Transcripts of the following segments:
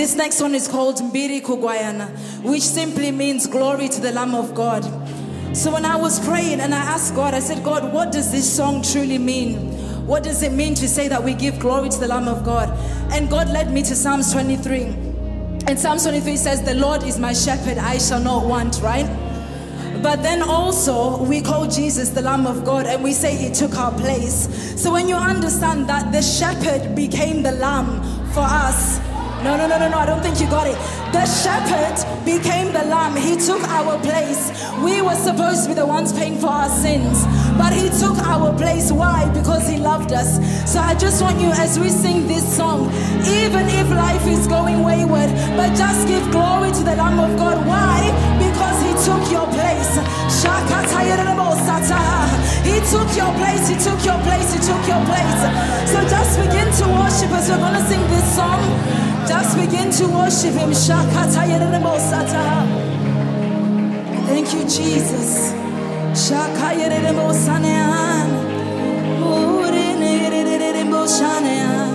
This next one is called Mbiri Kugwayana, which simply means glory to the Lamb of God. So when I was praying and I asked God, I said, God, what does this song truly mean? What does it mean to say that we give glory to the Lamb of God? And God led me to Psalms 23. And Psalms 23 says, the Lord is my shepherd, I shall not want, right? But then also, we call Jesus the Lamb of God and we say he took our place. So when you understand that the shepherd became the lamb for us, no, I don't think you got it. The shepherd became the lamb. He took our place. We were supposed to be the ones paying for our sins, but he took our place. Why? Because he loved us. So I just want you, as we sing this song, even if life is going wayward, but just give glory to the Lamb of God. Why? Because he took your place. He took your place. He took your place. He took your place. So just begin to worship as we're going to sing this song. Just begin to worship him. Thank you, Jesus. Thank you, Jesus.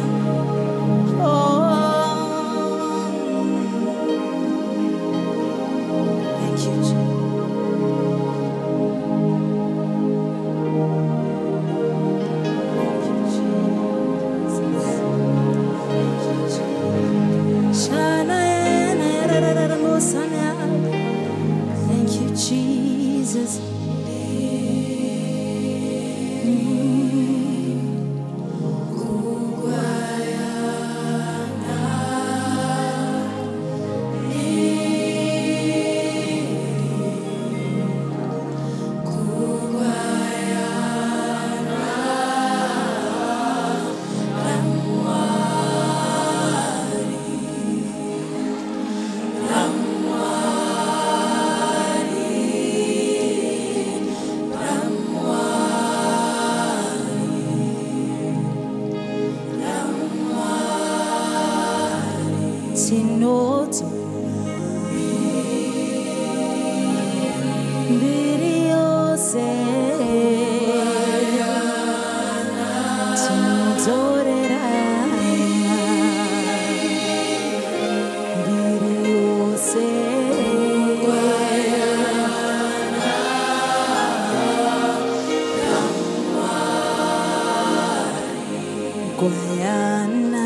Kugwayana.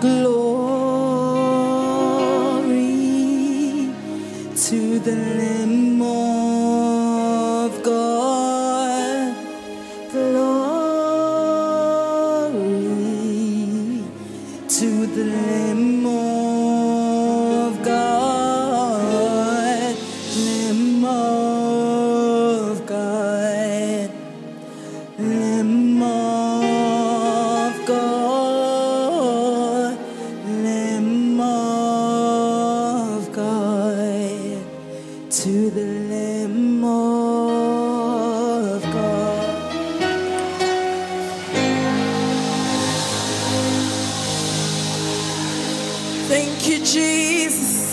Glory to the Lamb of God. Glory to the Lamb of God. Lamb of God. Lamb of God. To the Lamb of God. Thank you, Jesus.